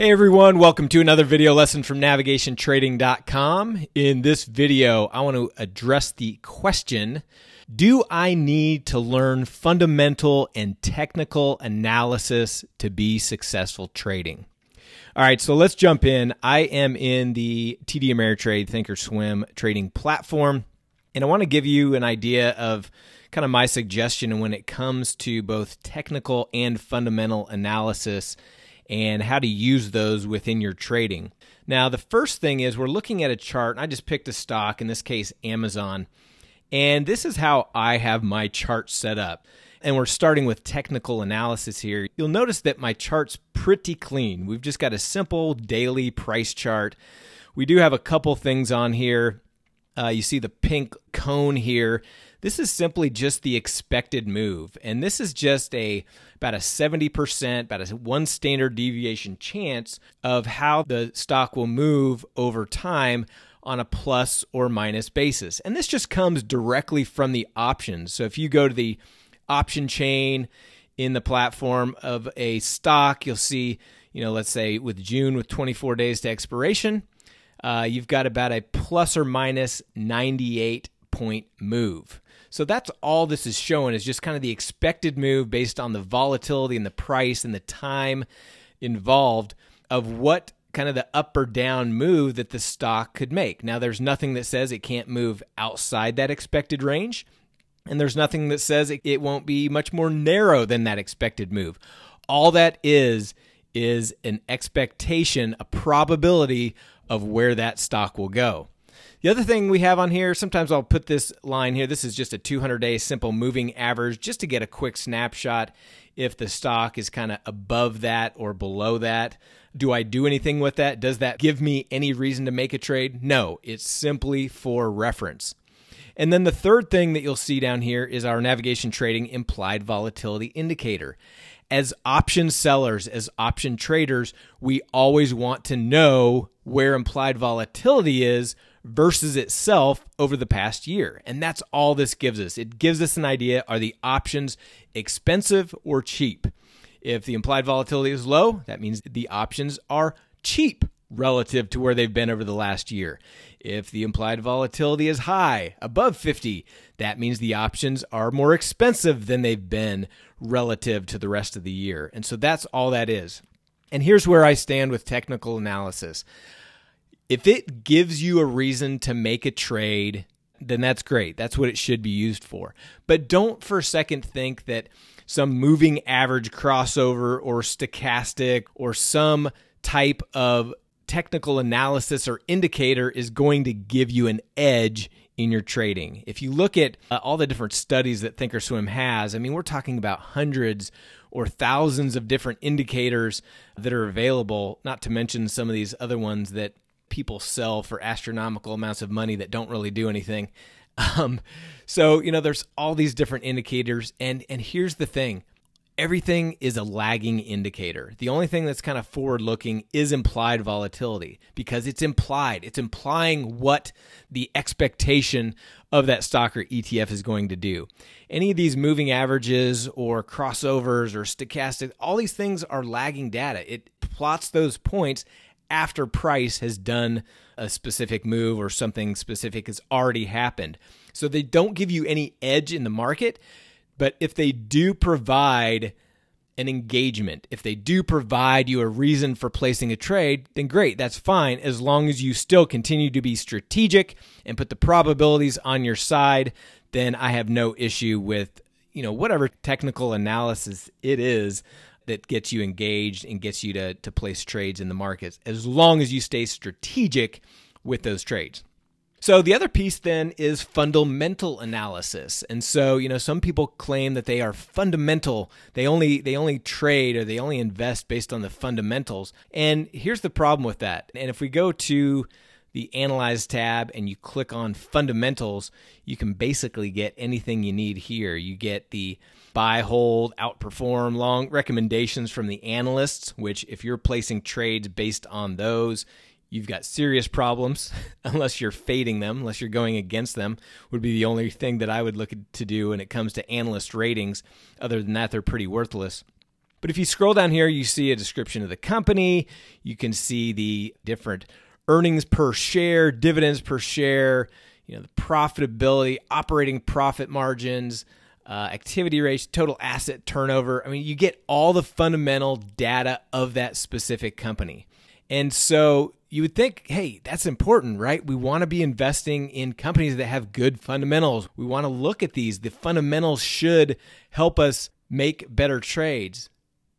Hey everyone, welcome to another video lesson from NavigationTrading.com. In this video, I want to address the question, do I need to learn fundamental and technical analysis to be successful trading? All right, so let's jump in. I am in the TD Ameritrade Thinkorswim trading platform, and I want to give you an idea of kind of my suggestion when it comes to both technical and fundamental analysis and how to use those within your trading. Now, the first thing is we're looking at a chart, and I just picked a stock, in this case, Amazon. And this is how I have my chart set up. And we're starting with technical analysis here. You'll notice that my chart's pretty clean. We've just got a simple daily price chart. We do have a couple things on here. You see the pink cone here. This is simply just the expected move. And this is just about a 70%, about a one standard deviation chance of how the stock will move over time on a plus or minus basis. And this just comes directly from the options. So if you go to the option chain in the platform of a stock, you'll see, let's say with June with 24 days to expiration, you've got about a plus or minus 98-point move. So that's all this is showing, is just kind of the expected move based on the volatility and the price and the time involved of what kind of the up or down move that the stock could make. Now, there's nothing that says it can't move outside that expected range, and there's nothing that says it won't be much more narrow than that expected move. All that is an expectation, a probability of where that stock will go. The other thing we have on here, sometimes I'll put this line here, this is just a 200-day simple moving average just to get a quick snapshot if the stock is kind of above that or below that. Do I do anything with that? Does that give me any reason to make a trade? No, it's simply for reference. And then the third thing that you'll see down here is our Navigation Trading Implied Volatility Indicator. As option sellers, as option traders, we always want to know where implied volatility is versus itself over the past year. And that's all this gives us. It gives us an idea, are the options expensive or cheap? If the implied volatility is low, that means the options are cheap relative to where they've been over the last year. If the implied volatility is high, above 50, that means the options are more expensive than they've been relative to the rest of the year. And so that's all that is. And here's where I stand with technical analysis. If it gives you a reason to make a trade, then that's great. That's what it should be used for. But don't for a second think that some moving average crossover or stochastic or some type of technical analysis or indicator is going to give you an edge in your trading. If you look at all the different studies that Thinkorswim has, I mean, we're talking about hundreds or thousands of different indicators that are available, not to mention some of these other ones that people sell for astronomical amounts of money that don't really do anything. So, there's all these different indicators. And here's the thing. Everything is a lagging indicator. The only thing that's kind of forward-looking is implied volatility because it's implied. It's implying what the expectation of that stock or ETF is going to do. Any of these moving averages or crossovers or stochastic, all these things are lagging data. It plots those points after price has done a specific move or something specific has already happened. So they don't give you any edge in the market. But if they do provide an engagement, if they do provide you a reason for placing a trade, then great, that's fine, as long as you still continue to be strategic and put the probabilities on your side, then I have no issue with, whatever technical analysis it is that gets you engaged and gets you to place trades in the markets, as long as you stay strategic with those trades. So the other piece then is fundamental analysis. And so, some people claim that they are fundamental. They only trade or they only invest based on the fundamentals. And here's the problem with that. And if we go to the Analyze tab and you click on Fundamentals, you can basically get anything you need here. You get the buy, hold, outperform, long recommendations from the analysts, which if you're placing trades based on those, you've got serious problems, unless you're fading them, unless you're going against them, would be the only thing that I would look to do when it comes to analyst ratings. Other than that, they're pretty worthless. But if you scroll down here, you see a description of the company. You can see the different earnings per share, dividends per share, you know, the profitability, operating profit margins, activity rates, total asset turnover. I mean, you get all the fundamental data of that specific company. And so you would think, hey, that's important, right? We want to be investing in companies that have good fundamentals. We want to look at these. The fundamentals should help us make better trades.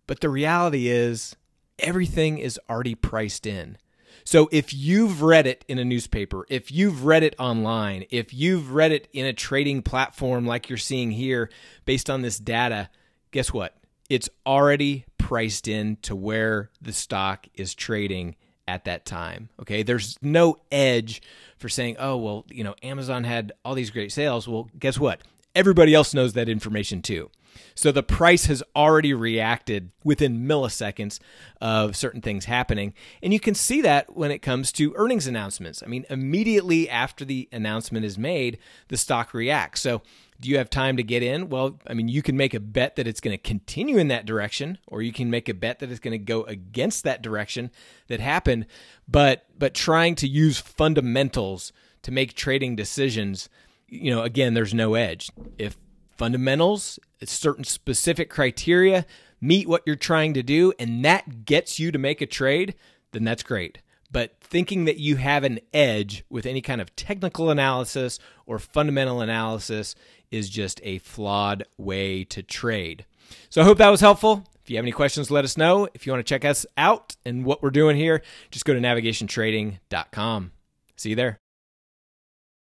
But the reality is everything is already priced in. So if you've read it in a newspaper, if you've read it online, if you've read it in a trading platform like you're seeing here based on this data, guess what? It's already priced in to where the stock is trading at that time. Okay, there's no edge for saying, oh, well, you know, Amazon had all these great sales. Well, guess what? Everybody else knows that information too. So the price has already reacted within milliseconds of certain things happening. And you can see that when it comes to earnings announcements. I mean, immediately after the announcement is made, the stock reacts. So do you have time to get in? Well, I mean, you can make a bet that it's going to continue in that direction, or you can make a bet that it's going to go against that direction that happened. But trying to use fundamentals to make trading decisions, you know, again, there's no edge. If fundamentals, certain specific criteria meet what you're trying to do, and that gets you to make a trade, then that's great. But thinking that you have an edge with any kind of technical analysis or fundamental analysis is just a flawed way to trade. So I hope that was helpful. If you have any questions, let us know. If you want to check us out and what we're doing here, just go to NavigationTrading.com. See you there.